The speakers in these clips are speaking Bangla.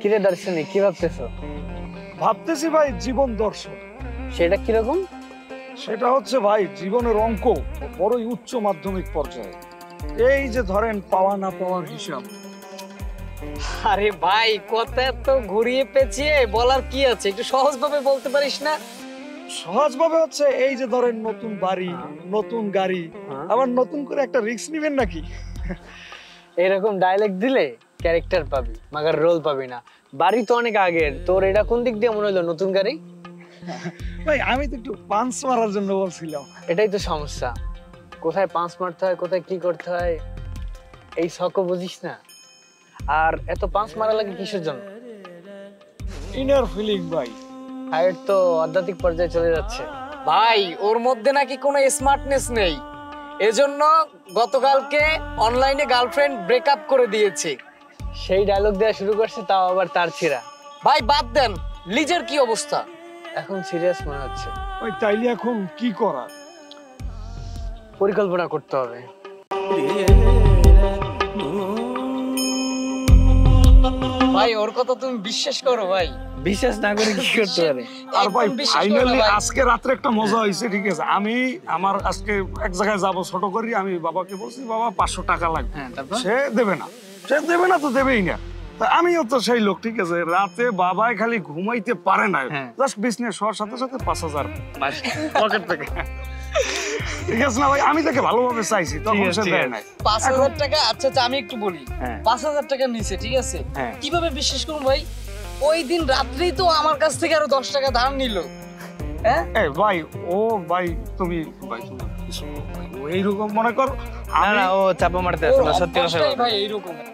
কিরে দর্শনী, কি ভাবতেছো? ভাবতেছি ভাই জীবন দর্শন। সেটা কিরকম? সেটা হচ্ছে ভাই জীবনের অঙ্ক, বড়ই উচ্চ মাধ্যমিক পর্যায়ে। এই যে ধরেন পাওয়া না পাওয়ার হিসাব। আরে ভাই কথা তো ঘুরিয়ে পেঁচিয়ে বলার কি আছে, একটু সহজভাবে বলতে পারিস না? সহজভাবে হচ্ছে এই যে ধরেন নতুন বাড়ি, নতুন গাড়ি, আবার নতুন করে একটা রিস্ক নেবেন নাকি? এরকম ডায়ালেক্ট দিলে ক্যারেক্টার পাবি মাগার রোল পাবি না। বাড়ি তো অনেক আগের, তোর এটা কোন দিক দিয়ে মনে হলো নতুন গাড়ি? ভাই আমি তো একটু পাঞ্চ মারার জন্য বলছিলাম। এটাই তো সমস্যা, কোথায় পাঞ্চ মারতে হয় কোথায় কি করতে হয় এই শখও বুঝিস না। আর এত পাঞ্চ মারা লাগে কিসের জন্য? ইনার ফিলিং ভাই। হায়ার তো আধ্যাত্মিক পর্যায়ে চলে যাচ্ছে ভাই, ওর মধ্যে নাকি কোনো স্মার্টনেস নেই। এজন্য গতকালকে অনলাইনে গার্লফ্রেন্ড ব্রেকআপ করে দিয়েছে। সেই ডায়লগ দেওয়া শুরু করছে, তাও আবার তার ছিড়া। ভাই বাদ দেন, লিজের কি অবস্থা? এখন সিরিয়াস মনে হচ্ছে। ওই তাইলে এখন কি করার পরিকল্পনা করতে হবে। ভাই ওর কথা তুমি বিশ্বাস করো ভাই, বিশ্বাস না করে কি করতে পারে? আর ভাই ফাইনালি আজকে রাতে একটা মজা হইছে, ঠিক আছে। আমি আমার আজকে এক জায়গায় যাব ছোট করি, আমি বাবাকে বলছি বাবা 500 টাকা লাগবে। সে দেবে না, সে দেবে না তো দেবেই না। আমিও তো সেই লোক, ঠিক আছে। রাতে বাবাই খালি ঘুমাইতে পারে না, জাস্ট বিজনেস হওয়ার সাথে সাথে 5000 পকেট থেকে, ঠিক আছে না ভাই। আমি তাকে ভালোভাবে চাইছি, তখন সে দেয় নাই 5000 টাকা। আচ্ছা আচ্ছা আমি একটু বলি, 5000 টাকা নিচে, ঠিক আছে। কিভাবে বিশ্বাস করব ভাই? ওই দিন রাত্রেই তো আমার কাছ থেকে আরো 10 টাকা ধার নিল। হ্যাঁ ভাই, ও ভাই তুমি ভাই শুনো, এইরকম মনে কর না ও চাপা মারতে আসলে সত্যি কথা ভাই, এইরকম ভাই।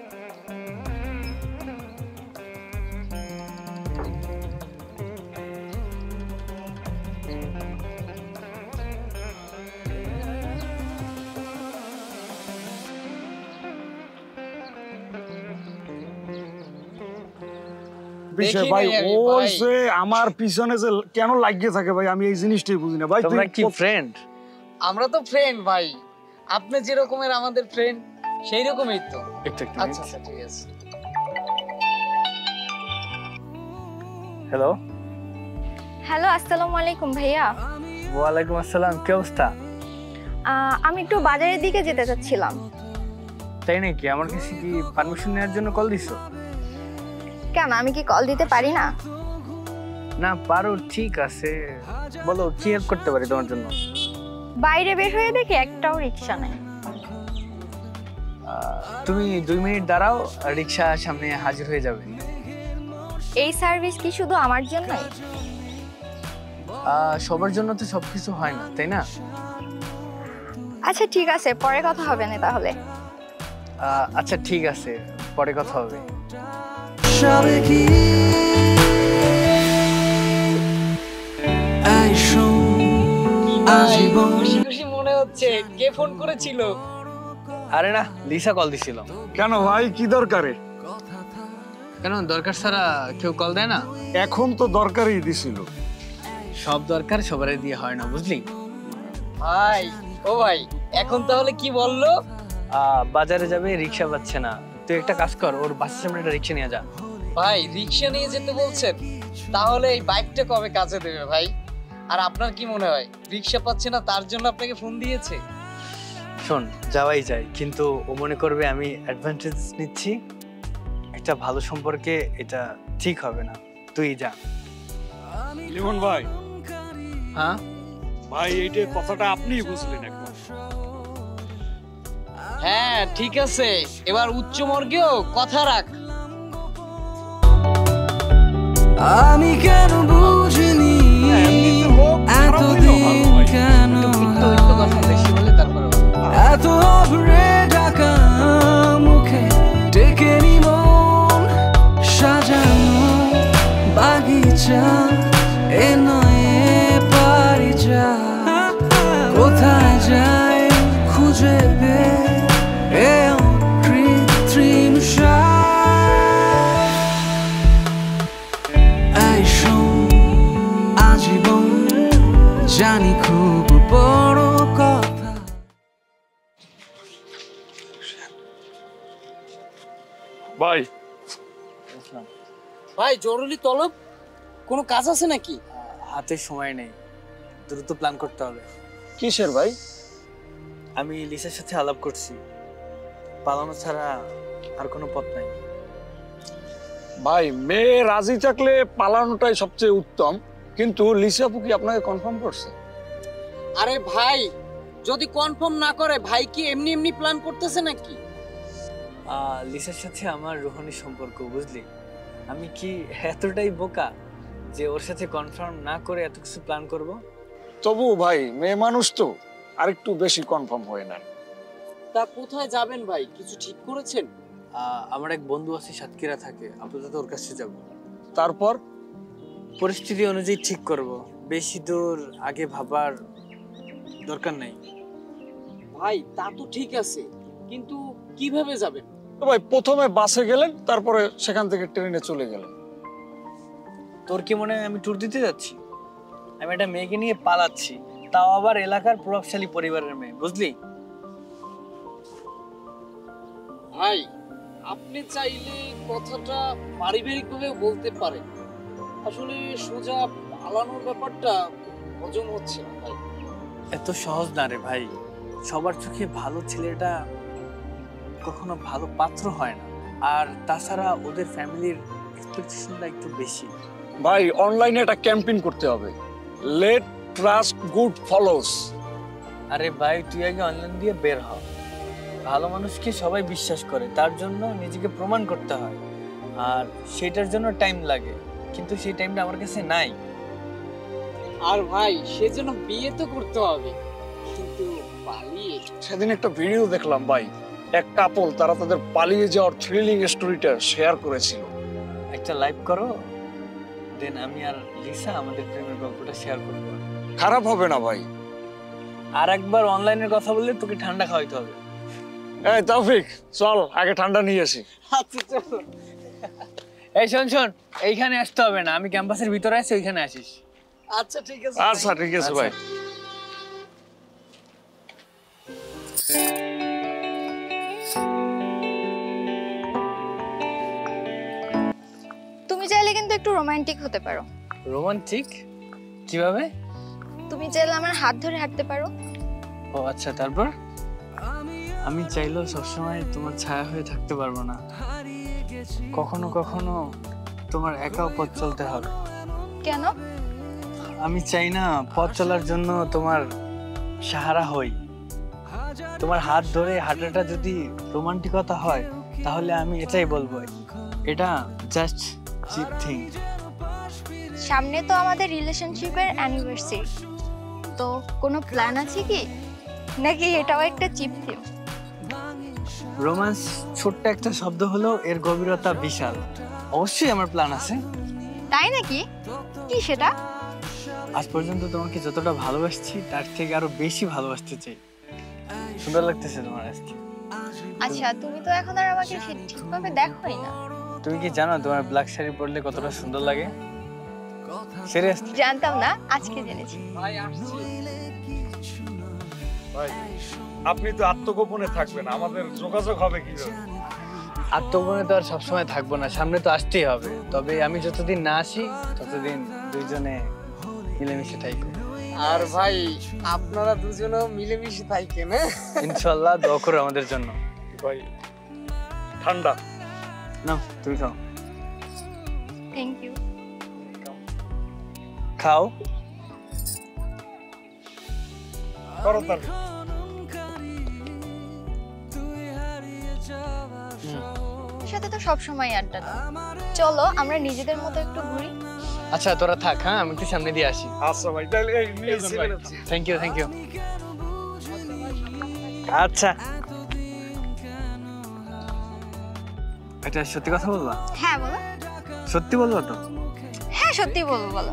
ওই যে আমার পিছনে যে কেন লাগিয়ে থাকে ভাই, আমি এই জিনিসটাই বুঝি না ভাই। তোমরা কি ফ্রেন্ড? আমরা তো ফ্রেন্ড ভাই, আপনি যেরকমের আমাদের ফ্রেন্ড সেই রকমই তো। আচ্ছা আচ্ছা ঠিক আছে। হ্যালো হ্যালো আসসালামু আলাইকুম ভাইয়া। ওয়া আলাইকুম আসসালাম। কি অবস্থা? আমি একটু বাজারের দিকে যেতে চাচ্ছিলাম। তাই নাকি? আমার কাছে কি পারমিশন নেওয়ার জন্য কল দিছো? কেন আমি কি কল দিতে পারি না? না পারো, ঠিক আছে বলো কি হেল্প করতে পারি তোমার জন্য। বাইরে বের হয়ে দেখি একটাও রিকশা নাই। তুমি 2 মিনিট দাঁড়াও, রিকশা সামনে হাজির হয়ে যাবে। এই সার্ভিস কি শুধু আমার জন্য? সবার জন্য তো সবকিছু হয় না, তাই না? আচ্ছা ঠিক আছে পরে কথা হবে না তাহলে। আচ্ছা ঠিক আছে পরে কথা হবে। এখন তো দরকারই দিছিল। সব দরকার সবারই দিয়ে হয় না, বুঝলি ভাই। ও ভাই এখন তাহলে কি বললো? বাজারে যাবে রিক্সা পাচ্ছে না, তুই একটা কাজ কর ওর বাসের সামনে একটা রিক্সা নিয়ে যা। ভাই রিক্সা নিয়ে যেতে বলছেন? তাহলে এই বাইকটা কবে কাজে দেবে ভাই? আর আপনার কি মনে হয় রিক্সা পাচ্ছে না তার জন্য আপনাকে ফোন দিয়েছে? শোন যাওয়াই যায়, কিন্তু ও মনে করবে আমি অ্যাডভান্টেজ নিচ্ছি। একটা ভালো সম্পর্কে এটা ঠিক হবে না, তুই যা। লিমন ভাই। হ্যাঁ ভাই এইটা কথাটা আপনিই বুঝলেন একবার। হ্যাঁ ঠিক আছে এবার উচ্চ মর্গেও কথা রাখ। আমি কেন বুঝিনি এতদিন, কেন এত আবরে ডাকা মুখে ডেকে নি মন সাজানো Bye. Bye, Joruli Tolop. Kono kaaj ache naki? Hate shomoy nei. Druto plan korte hobe. Kisher bhai? Ami Lisa's sathe alap korchi. Palano chhara ar kono pot nai. Bhai, me razi chakle palano tai sobcheye uttom. Kintu Lisa puki apnake confirm korche. Are bhai, jodi confirm na kore bhai ki emni emni plan korteche naki? লিসার সাথে আমার রোহনী সম্পর্ক বুঝলি আমি কি এতটাই বোকা যে ওর সাথে কনফার্ম না করে এত কিছু প্ল্যান করব তবু ভাই মেয়ে মানুষ তো আরেকটু বেশি কনফার্ম হয় না তা কোথায় যাবেন ভাই কিছু ঠিক করেছেন আমার এক বন্ধু আছে সাতক্ষীরা থাকে আপাতত ওর কাছে যাব তারপর পরিস্থিতি অনুযায়ী ঠিক করব বেশি দূর আগে ভাবার দরকার নাই ভাই তা তো ঠিক আছে কিন্তু কিভাবে যাবেন তো ভাই প্রথমে বাসে গেলেন তারপরে সেখান থেকে ট্রেনে চলে গেলেন তোর কি মনে আমি ট্যুর দিতে যাচ্ছি আমি এটা মেয়েকে নিয়ে পালাচ্ছি তাও আবার এলাকার প্রভাবশালী পরিবারের মেয়ে বুঝলি ভাই আপনি চাইলে কথাটা পারিবারিকভাবে বলতে পারেন আসলে সোজা পালানোর ব্যাপারটা হজম হচ্ছে না ভাই এত সহজ না রে ভাই সবার চোখে ভালো ছেলেটা কখনো ভালো পাত্র হয় না আর তাছাড়া ওদের ফ্যামিলির এক্সপেকটেশনটা একটু বেশি ভাই অনলাইনে একটা ক্যাম্পেইন করতে হবে লেট ট্রাস্ট গুড ফলোস আরে ভাই তুই আগে অনলাইন দিয়ে বের হ ভালো মানুষকে সবাই বিশ্বাস করে তার জন্য নিজেকে প্রমাণ করতে হয় আর সেটার জন্য টাইম লাগে কিন্তু সেই টাইমটা আমার কাছে নাই আর ভাই সেজন্য বিয়ে তো করতে হবে কিন্তু পালিয়ে সেদিন একটা ভিডিও দেখলাম ভাই এক কাপল তারা তাদের পালিয়ে যাওয়ার থ্রিলিং স্টোরিটা শেয়ার করেছিল একটা লাইভ করো দেন আমি আর লিসা আমাদের প্রেমের গল্পটা শেয়ার করব খারাপ হবে না ভাই আর একবার অনলাইনের কথা বললে তোকে ঠান্ডা খাওয়াইতে হবে এই তাওফিক চল আগে ঠান্ডা নিয়ে আসি আচ্ছা চল এই শুন এইখানে আসতে হবে না আমি ক্যাম্পাসের ভিতরে আছি ওইখানে আসিস আচ্ছা ঠিক আছে আচ্ছা ঠিক আছে ভাই তুমি চাইলে কিন্তু একটু রোমান্টিক হতে পারো রোমান্টিক কিভাবে তুমি চাইলে আমার হাত ধরে হাঁটতে পারো ও আচ্ছা তারপর আমি চাইলেও সবসময় তোমার ছায়া হয়ে থাকতে পারবো না কখনো কখনো তোমার একা পথ চলতে হবে কেন আমি চাই না পথ চলার জন্য তোমার সাহারা হই তোমার হাত ধরে হাঁটাটা যদি রোমান্টিকতা হয় তাহলে আমি এটাই বলবো এটা জাস্ট চিট থিং সামনে তো আমাদের রিলেশনশিপের অ্যানিভার্সারি তো কোনো প্ল্যান আছে কি নাকি এটাও একটা চিট থিং রোম্যান্স ছোট্ট একটা শব্দ হলো এর গভীরতা বিশাল অবশ্যই আমার প্ল্যান আছে তাই নাকি কি সেটা আজ পর্যন্ত তোমাকে যতটা ভালোবাসছি তার থেকে আরো বেশি ভালোবাসতে চাই সুন্দর লাগতেছে তোমার আজকে আচ্ছা তুমি তো এখন আর আমাকে ঠিকভাবে দেখোই না তুমি কি জানো তোমার ব্ল্যাক শাড়ি পরলে কতটা সুন্দর লাগে সিরিয়াসলি জানতাম না আজকে জেনেছি ভাই আসছি ভাই আপনি তো আত্মগোপনে থাকবেন আমাদের যোগাযোগ হবে কিভাবে আত্মগোপনে তো আর সব সময় থাকবো না সামনে তো আসতেই হবে তবে আমি যতদিন না আসি ততদিন দুইজনে মিলেমিশে থাকবো আর ভাই আপনারা দুজনেও মিলেমিশে থাকেন হ্যাঁ ইনশাআল্লাহ দোয়া করো আমাদের জন্য ভাই ঠান্ডা নাও তুমি খাও থ্যাংক ইউ খাও করো তার সাথে তো সব সময় আড্ডা চলো আমরা নিজেদের মতো একটু ঘুরি আচ্ছা তোরা থাক হ্যাঁ আমি একটু সামনে দিয়ে আসি আচ্ছা ভাই তাহলে নিয়ে যান ভাই থ্যাংক ইউ আচ্ছা এটা সত্যি কথা বলবা হ্যাঁ বলো সত্যি বলবা তো সত্যি বলবো বলো।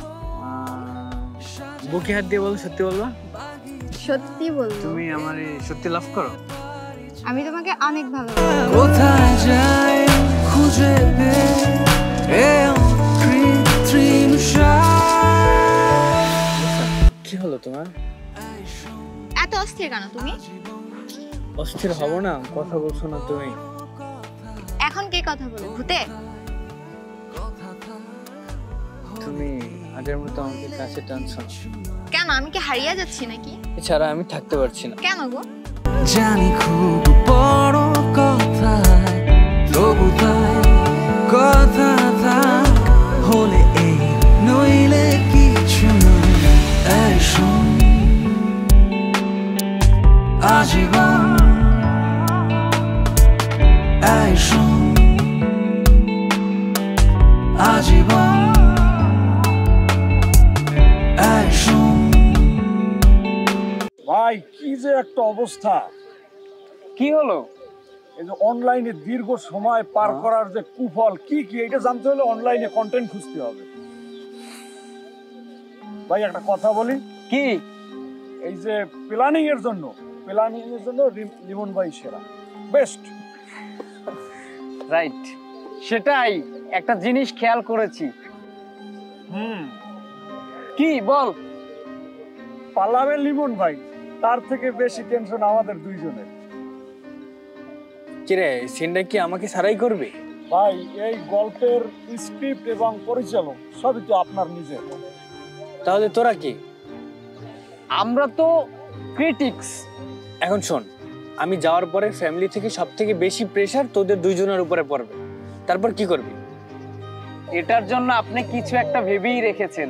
বুকে হাত দিয়ে বলো সত্যি বলবা? সত্যি বল। তুমি আমারে সত্যি লাভ করো? আমি তোমাকে অনেক ভালোবাসি। কোথায় যাই খুঁজে কি হলো তোমার? এত অস্থির কেন তুমি? অস্থির হব না, কথা বলছো না তুমি। এখন কে কথা বলে? ভূতে? তুমি আগের মতো আমাকে কাছে টানছো কেন? আমি কি হারিয়ে যাচ্ছি নাকি? এছাড়া আমি থাকতে পারছি না। কেন গো? জানি খুব বড় কথা, তবু তাই কথা থাক, হলে এই নইলে কিছু নয়। এসব আজীবন এসব আজীবন ভাই কি যে একটা অবস্থা। কি হলো? এই যে অনলাইনে দীর্ঘ সময় পার করার যে কুফল কি কি এটা জানতে হলে অনলাইনে কন্টেন্ট খুঁজতে হবে। ভাই একটা কথা বলি কি, এই যে প্ল্যানিং এর জন্য লিমন ভাই সেরা, বেস্ট, রাইট? সেটাই একটা জিনিস খেয়াল করেছি। কি বল? পালাবে লিমন ভাই, তার থেকে বেশি টেনশন আমাদের দুইজনের। কিরে, সিনটা কি আমাকে সারাই করবে? ভাই এই গল্পের স্ক্রিপ্ট এবং পরিচালক সবই তো আপনার নিজের। তাহলে তোরা কি? আমরা তো ক্রিটিক্স। এখন শোন, আমি যাওয়ার পরে ফ্যামিলি থেকে সব থেকে বেশি প্রেশার তোদের দুইজনের উপরে পড়বে, তারপর কি করবি? এটার জন্য আপনি কিছু একটা ভেবেই রেখেছেন।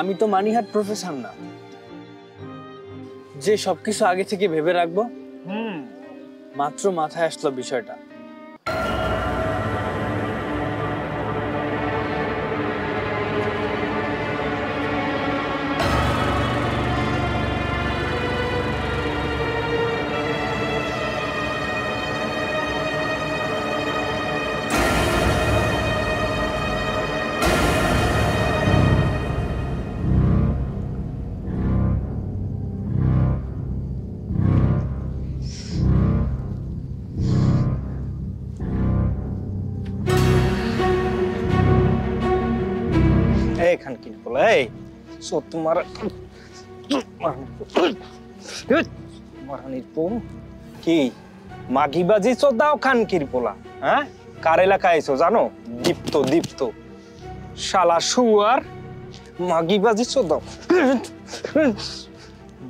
আমি তো মানিহাট প্রফেসর না যে সবকিছু আগে থেকে ভেবে রাখবো। মাত্র মাথায় আসলো বিষয়টা। কার এলাকায় এসো জানো? দীপ্ত শালা শুয়ার মাগিবাজি চোদাও।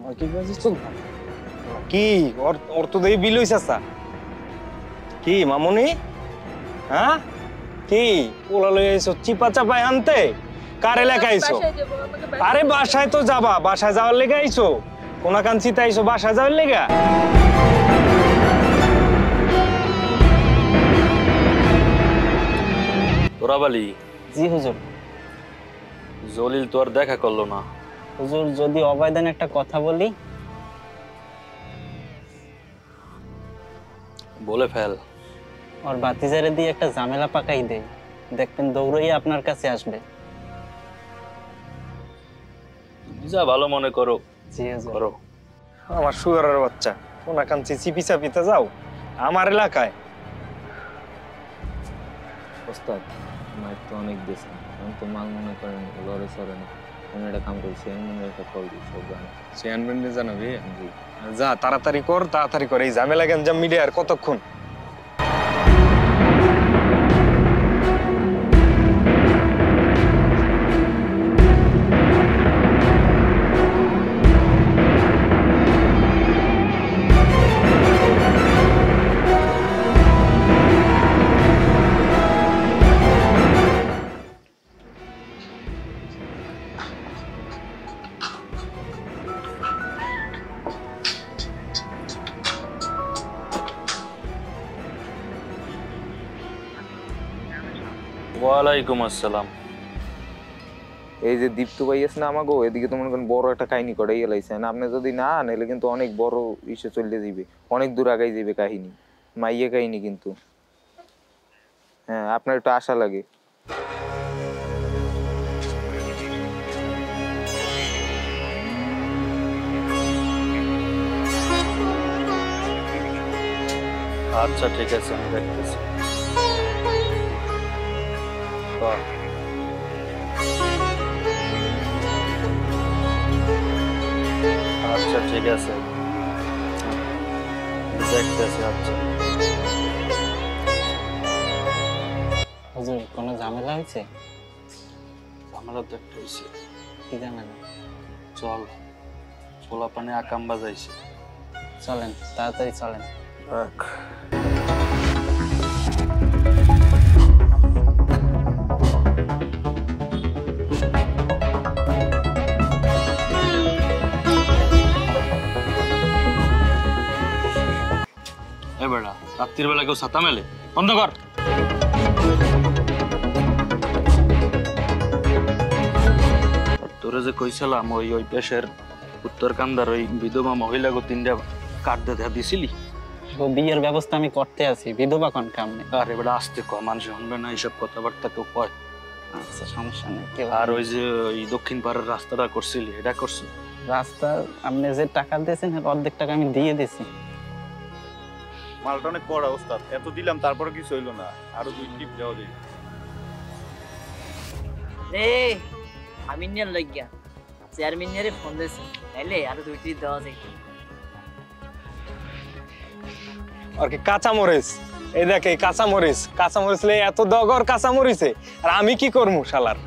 মাগিবাজি চোদাও কি অর্থ দিয়ে বিল হইছে কি মামনি? হ্যাঁ কি পোলা লয়ে এসো চিপা চাপায় আনতে? কার এলাকায় আইছো? আরে বাসায় তো যাবা, বাসায় যাওয়ার লেগে আইছো? কোনাকাঞ্চিতে আইছো বাসায় যাওয়ার লেগে? তোরাবালি? জি হুজুর। জলিল তো আর দেখা করলো না হুজুর। যদি অবায়দান একটা কথা বলি? বলে ফেল। ওর বাতিজারে দিয়ে একটা ঝামেলা পাকাই দে, দেখবেন দৌড়াই আপনার কাছে আসবে। যা ভালো মনে করো করো। আমার সুগারের বাচ্চা, কোনাকাঞ্চি চিপি চাপিতে যাও আমার এলাকায়? ওস্তাদ মাইক তো অনেক দিয়েছে, আমি তো মাল মনে করেন লড়ে সরে না। আমি একটা কাম করি, চেয়ারম্যানের একটা কল দিই। সব জানো চেয়ারম্যানরে জানাবি? জি। যা তাড়াতাড়ি কর, তাড়াতাড়ি কর। এই ঝামেলা গ্যাঞ্জাম মিলে আর কতক্ষণ? ওয়ালাইকুম আসসালাম। এই যে দীপ্ত ভাই আছে না আমাগো, এদিকে তো মনে করেন বড় একটা কাহিনী করাই এলাইছেন। আপনি যদি না নিলে কিন্তু অনেক বড় ইস্যু চলে যাবে, অনেক দূর আগাই যাবে কাহিনী। মাইয়া কাহিনী কিন্তু, হ্যাঁ, আপনার একটু আশা লাগে। আচ্ছা ঠিক আছে আমি দেখতেছি। বাহ আচ্ছা ঠিক আছে দেখতেছি। আচ্ছা হুজুর কোনো ঝামেলা হয়েছে? ঝামেলা তো একটা হয়েছে। কি ঝামেলা? চল পোলা পানে আকাম বাজাইছে। চলেন তাড়াতাড়ি চলেন। রাখ বেড়া রাত্রির বেলা কেউ ছাতা মেলে? বন্ধ কর। তোরে যে কইছিলাম ওই ওই দেশের উত্তরকান্দার ওই বিধবা মহিলা গো তিনটা কাটতে দেয়া দিছিলি? বিয়ের ব্যবস্থা আমি করতে আছি। বিধবা কোন কামনে? আরে বেড়া আসতে ক, মানুষ শুনবে না এইসব কথাবার্তা কেউ কয়। আচ্ছা সমস্যা নেই। আর ওই যে ওই দক্ষিণ পাড়ার রাস্তাটা করছিলি এটা করছি? রাস্তা আপনি যে টাকা দিয়েছেন অর্ধেক টাকা আমি দিয়ে দিছি। মালটা অনেক কড়া ওস্তাদ, এত দিলাম তারপরে কিছু হইল না। আরো দুই টিপ দাও দেই। রে আমি নিয়ে লাগিয়া চেয়ারম্যানের ফোন দিছি, তাইলে আরো দুই টিপ দাও দেই। আর কি কাঁচা মরিচ? এই দেখ এই কাঁচা মরিচ, কাঁচা মরিচ লে এত দগর কাঁচা মরিচে। আর আমি কি করব শালার?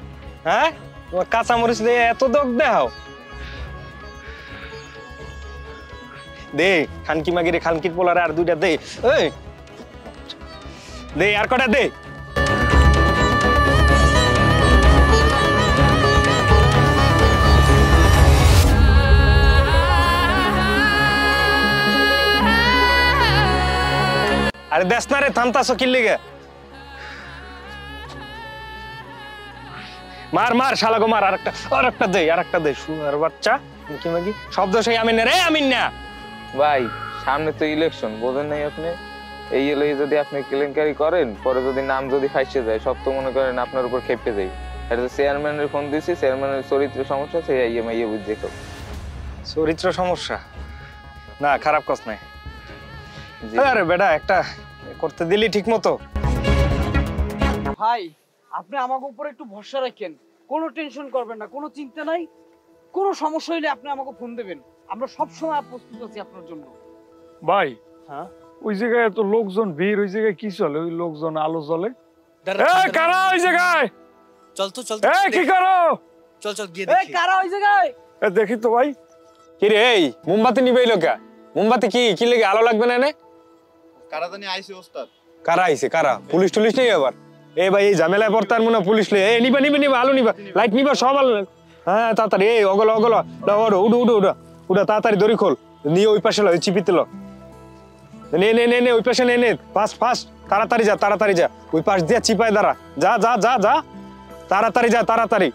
হ্যাঁ তোমার কাঁচা মরিচ লে এত দগ দাও দে। খানকি মাগিরে খানকির পোলারে আর দুইটা দে। এই দে আর কটা দে। আরে দেশ না রে, থামতাছো কি লিগে? মার মার শালা গো মার। আর একটা দে, আর একটা দে। শুয়ার বাচ্চা খানকি মাগি শব্দ সেই আমি না রে, আমি না ভাই। সামনে তো ইলেকশন, বোঝেন নাই আপনি? এই এলাকায় যদি আপনি কেলেঙ্কারি করেন পরে যদি নাম যদি ফাইসে যায় সব তো মনে করেন আপনার উপর খেপে যাই। এটা তো চেয়ারম্যানের ফোন দিছি, চেয়ারম্যানের চরিত্র সমস্যা, সেই আইএমআইএ বুঝে কেউ চরিত্র সমস্যা না, খারাপ কাজ নাই। আরে বেটা একটা করতে দিলি ঠিক মতো। ভাই আপনি আমার উপর একটু ভরসা রাখেন, কোনো টেনশন করবেন না, কোনো চিন্তা নাই। কোনো সমস্যা হইলে আপনি আমাকে ফোন দেবেন, আমরা সবসময় প্রস্তুত আছি আপনার জন্য। ভাই হ্যাঁ ওই জায়গায় এত লোকজন ভিড়, ওই জায়গায় কি চলে? ওই লোকজন আলো জ্বলে। এই কারা ওই জায়গায়? চল তো চল। এই কি করো? চল চল গিয়ে দেখি। এই কারা ওই জায়গায়? এ দেখি তো ভাই। কি রে এই মোমবাতি নিবে লোকা? মোমবাতি কি কি লাগে? আলো লাগবে না এনে? কারা জানি আইছে ওস্তাদ। কারা আইছে? কারা? পুলিশ টুলিশ নেই আবার? এই ভাই এই ঝামেলায় পড়তার মনে পুলিশ লই। এই নিবা নিবা নিবা আলো নিবা, লাইট নিবা সব আলো। হ্যাঁ তাড়াতাড়ি এই অগল অগল লাও উড় উড় উড় ওটা তাড়াতাড়ি দড়ি খোল নিয়ে ওই পাশে লয়, চিপিতে ল। নে নে নে নে ওই পাশে নে নে, ফাস্ট ফাস্ট তাড়াতাড়ি যা, তাড়াতাড়ি যা। ওই পাশ দিয়ে চিপায় দাঁড়া, যা যা যা যা তাড়াতাড়ি যা, তাড়াতাড়ি।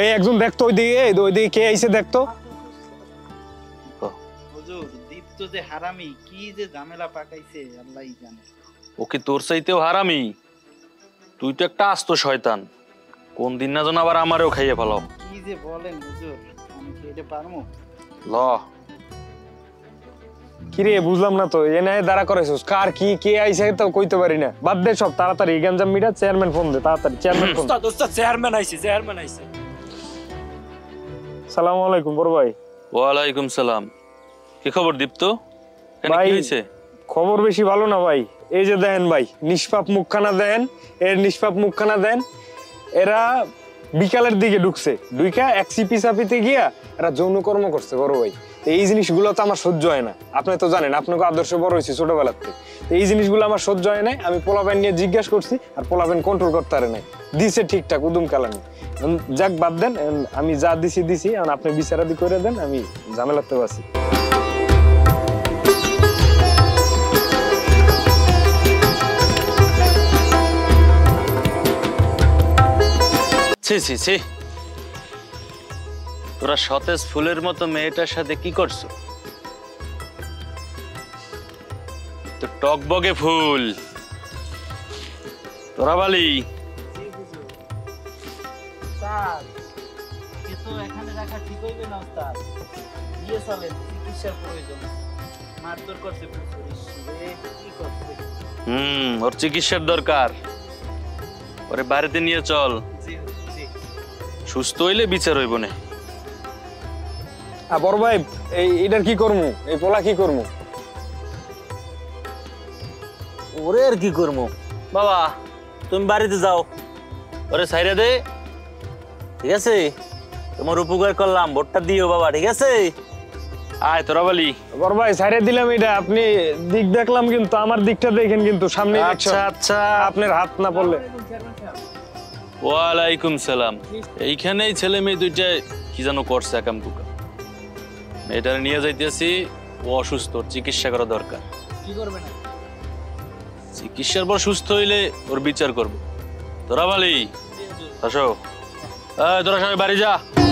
এই একজন দেখতো ওই দিকে, ওই দিকে কে আইছে দেখতো? হুজুর দীপ তো যে হারামি, কি যে ঝামেলা পাকাইছে আল্লাহই জানে। ওকে তোর চাইতেও হারামি, তুই তো একটা আস্ত শয়তান। কোন দিন না জানো আবার আমারও খাইয়ে ফেলাও। কি যে বলেন হুজুর, বুঝলাম না তো। এনে দাঁড়া করেছিস কার কি কে আইছে তো কইতে পারি না। বাদ দে সব, তাড়াতাড়ি গঞ্জাম মিটা। চেয়ারম্যান ফোন দে তাড়াতাড়ি। Chairman phone. ওস্তাদ ওস্তাদ চেয়ারম্যান আইছে, চেয়ারম্যান আইছে। আসসালামু আলাইকুম বড় ভাই। ওয়া আলাইকুম সালাম। কি খবর দীপ্ত? কেন কি হইছে? খবর বেশি ভালো না ভাই। এই যে দেখেন ভাই নিষ্পাপ মুখখানা দেন, এর নিষ্পাপ মুখখানা দেন। এরা বিকালের দিকে ঢুকছে, ঢুকা এক সিপি চাপিতে গিয়া এরা যৌনকর্ম করছে বড় ভাই। এই জিনিসগুলো তো আমার সহ্য হয় না, আপনি তো জানেন, আপনাকে আদর্শ বড় হয়েছে ছোটবেলার থেকে। এই জিনিসগুলো আমার সহ্য হয় নাই। আমি পোলাপেন নিয়ে জিজ্ঞাসা করছি আর পোলাপেন কন্ট্রোল করতে পারে নাই, দিছে ঠিকঠাক উদুম কালানি। যাক বাদ দেন, আমি যা দিছি দিছি, এখন আপনি বিচারাদি করে দেন, আমি ঝামেলাতে আছি। ছি ছি ছি, তোরা সতেজ ফুলের মতো মেয়েটার সাথে কি করছো? তো টকবগে ফুল তোরা বালি। এ তো এখানে রাখা ঠিক হইবে না ওস্তাদ, নিয়ে চলেন, চিকিৎসার প্রয়োজন। মারধর করছে পুলিশ রে কি করছে ওর চিকিৎসার দরকার ওরে বাড়িতে নিয়ে চল জি জি সুস্থ হইলে বিচার হইব না আ বড় ভাই এই এটার কি করমু এই পোলা কি করমু ওরে আর কি করমু বাবা তুমি বাড়িতে যাও ওরে ছাইরা দে ঠিক আছে তোমার উপকার করলাম ভোটটা দিও বাবা ঠিক আছে আয় তোরা বলি বড় ভাই ছাইরা দিলাম এটা আপনি দিক দেখলাম কিন্তু আমার দিকটা দেখেন কিন্তু সামনে আচ্ছা আচ্ছা আপনার হাত না পড়লে ওয়া আলাইকুম সালাম এইখানেই ছেলে মেয়ে দুইটা কি জানো করছে কাম কুকা মেয়েটা নিয়ে যাইতেছি ও অসুস্থ চিকিৎসা করা দরকার কি করবে না চিকিৎসার পর সুস্থ হইলে ওর বিচার করব তোরা বলি আসো তোরা সবাই বাড়ি যা